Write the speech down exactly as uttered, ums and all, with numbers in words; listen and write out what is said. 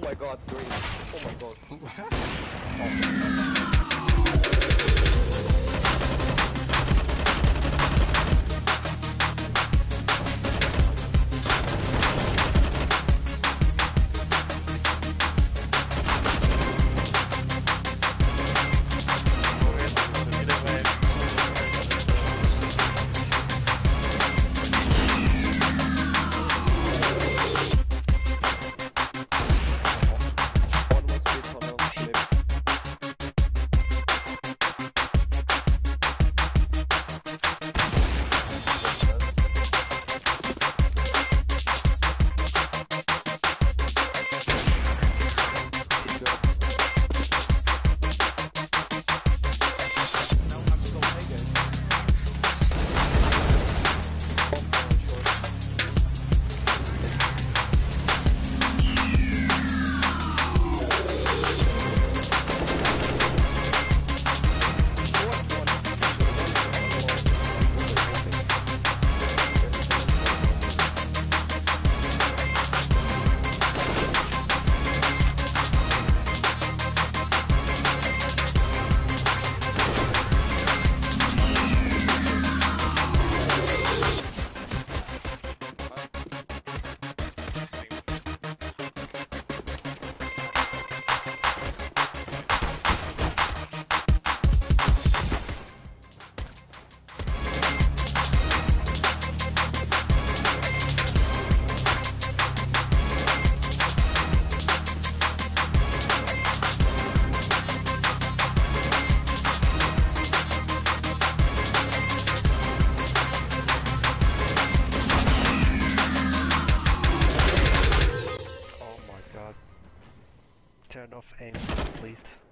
Oh my god, green. Oh my god. Turn off aim, please.